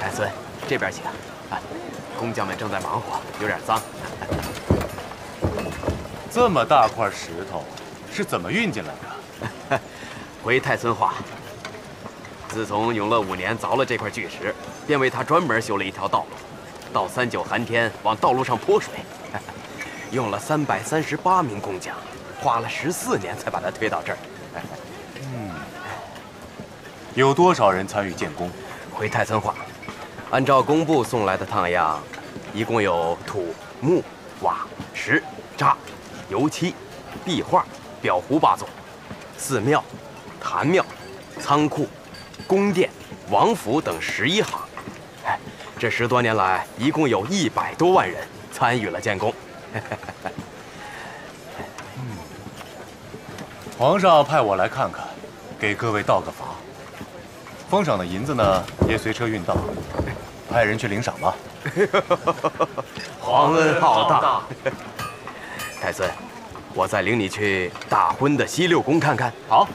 哎，孙，这边请啊！工匠们正在忙活，有点脏。这么大块石头是怎么运进来的？回太孙话，自从永乐5年凿了这块巨石，便为他专门修了一条道路。 到39寒天，往道路上泼水，用了338名工匠，花了14年才把它推到这儿。嗯，有多少人参与建工？回太村话，按照工部送来的烫样，一共有土、木、瓦、石、渣、油漆、壁画、裱糊8种，寺庙、坛庙、仓库、宫殿、王府等11行。 这10多年来，一共有100多万人参与了建功。皇上派我来看看，给各位道个罚。封赏的银子呢，也随车运到，派人去领赏吧。皇恩浩大，太孙，我再领你去大婚的西六宫看看。好。